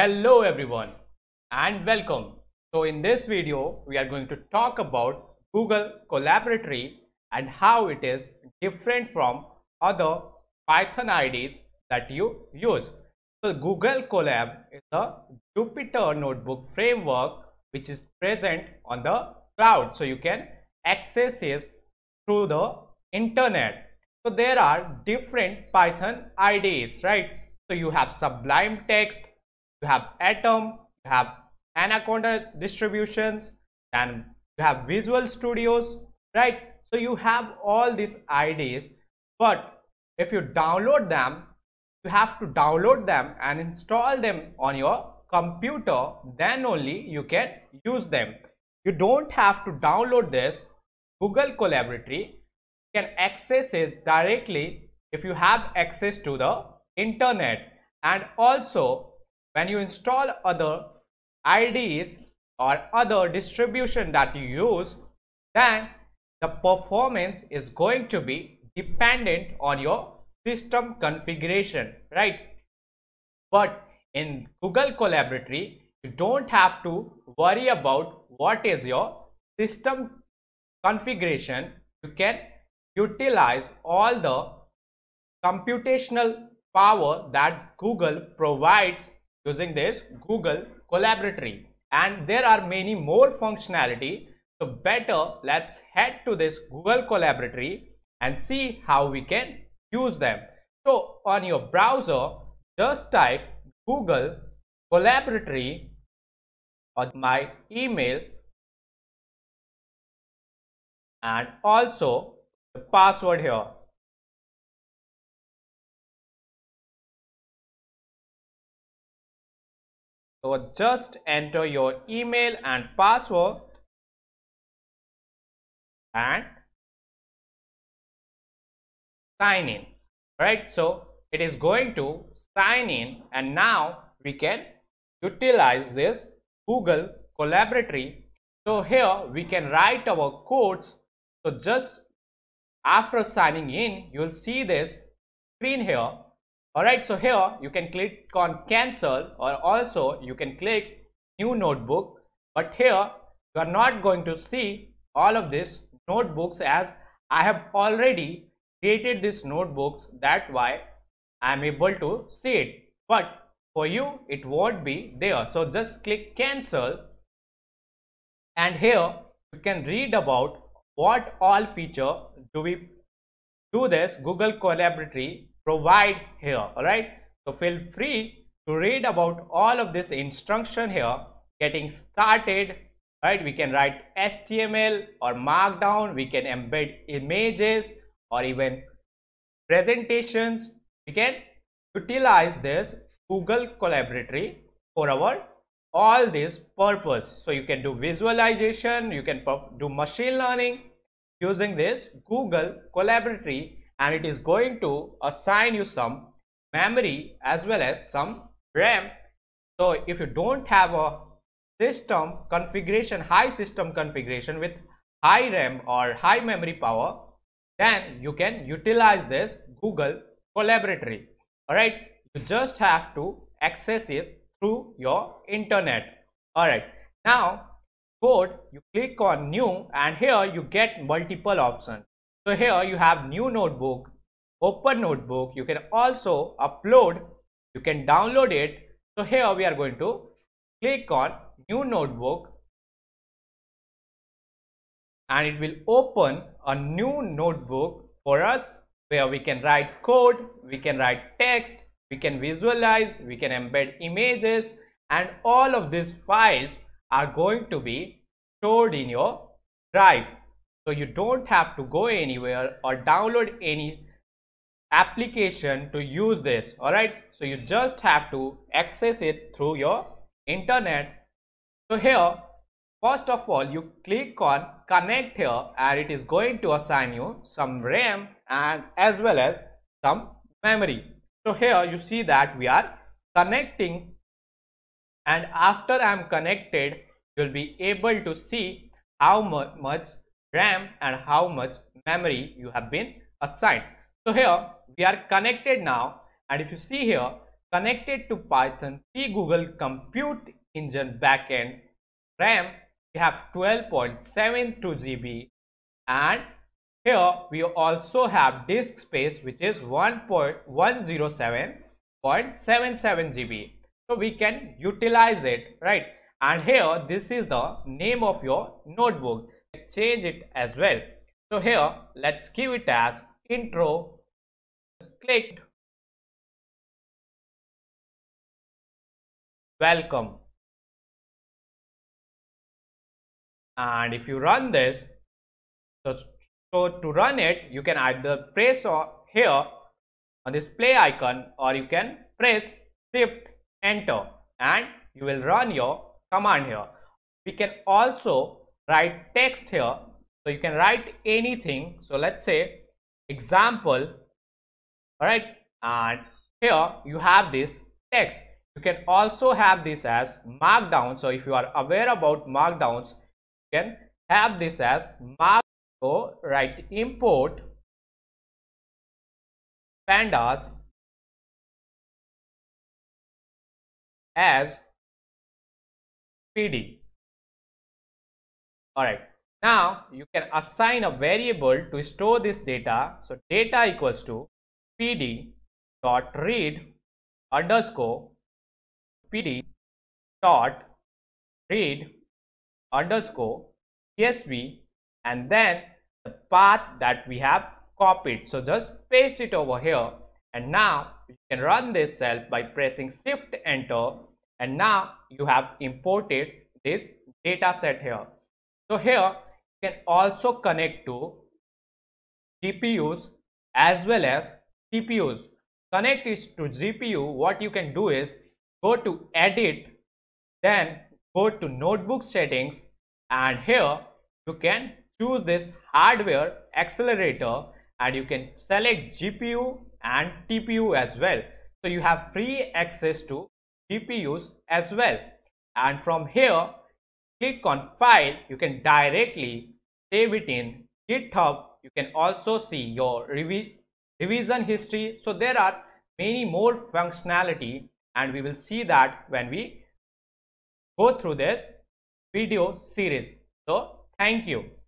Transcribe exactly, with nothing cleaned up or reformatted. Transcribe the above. Hello everyone and welcome. So in this video we are going to talk about Google Colaboratory and how it is different from other Python I Ds that you use. So Google Colab is a Jupyter notebook framework which is present on the cloud, so you can access it through the internet. So there are different Python I Ds, right? So you have Sublime Text, you have Atom, you have Anaconda distributions, and you have Visual Studios, right? So you have all these I Ds, but if you download them, you have to download them and install them on your computer, then only you can use them. You don't have to download this Google Colaboratory. You can access it directly if you have access to the internet. And also when you install other I Ds or other distribution that you use, then the performance is going to be dependent on your system configuration, right? But in Google Colaboratory you don't have to worry about what is your system configuration. You can utilize all the computational power that Google provides using this Google Colaboratory, and there are many more functionality. So better, let's head to this Google Colaboratory and see how we can use them. So on your browser, just type Google Colaboratory on my email and also the password here. So just enter your email and password and sign in, right? So it is going to sign in, and now we can utilize this Google Colaboratory. So here we can write our codes. So just after signing in, you'll see this screen here. Alright, so here you can click on cancel, or also you can click new notebook, but here you are not going to see all of these notebooks as I have already created these notebooks. That's why I am able to see it, but for you it won't be there. So just click cancel, and here you can read about what all feature do we do this Google Colaboratory provide here. Alright, so feel free to read about all of this instruction here. Getting started, right? We can write H T M L or markdown, we can embed images or even presentations. We can utilize this Google Colaboratory for our all this purpose. So you can do visualization, you can do machine learning using this Google Colaboratory, and it is going to assign you some memory as well as some RAM. So if you don't have a system configuration, high system configuration with high RAM or high memory power, then you can utilize this Google Colaboratory. Alright, you just have to access it through your internet. Alright, now code, you click on new, and here you get multiple options. So here you have new notebook, open notebook, you can also upload, you can download it. So here we are going to click on new notebook, and it will open a new notebook for us where we can write code, we can write text, we can visualize, we can embed images, and all of these files are going to be stored in your drive. So you don't have to go anywhere or download any application to use this. Alright, so you just have to access it through your internet. So here first of all you click on connect here, and it is going to assign you some RAM and as well as some memory. So here you see that we are connecting, and after I am connected you'll be able to see how much RAM and how much memory you have been assigned. So here we are connected now, and if you see here connected to Python P Google Compute Engine backend. RAM, we have twelve point seven two gigabytes, and here we also have disk space, which is one point one zero seven point seven seven gigabytes. So we can utilize it, right? And here this is the name of your notebook. Change it as well. So here let's give it as intro. Just click welcome, and if you run this, so, so to run it you can either press or here on this play icon, or you can press shift enter and you will run your command. Here we can also write text here, so you can write anything. So let's say example, all right, and here you have this text. You can also have this as markdown. So if you are aware about markdowns, you can have this as mark. So write import pandas as P D. All right, now you can assign a variable to store this data. So data equals to P D dot read underscore P D dot read underscore C S V, and then the path that we have copied. So just paste it over here, and now you can run this cell by pressing shift enter, and now you have imported this data set here. So here you can also connect to G P Us as well as T P Us. Connect it to G P U, what you can do is go to edit, then go to notebook settings, and here you can choose this hardware accelerator, and you can select G P U and T P U as well. So you have free access to G P Us as well, and from here click on file, you can directly save it in GitHub. You can also see your revi revision history. So there are many more functionality, and we will see that when we go through this video series. So thank you.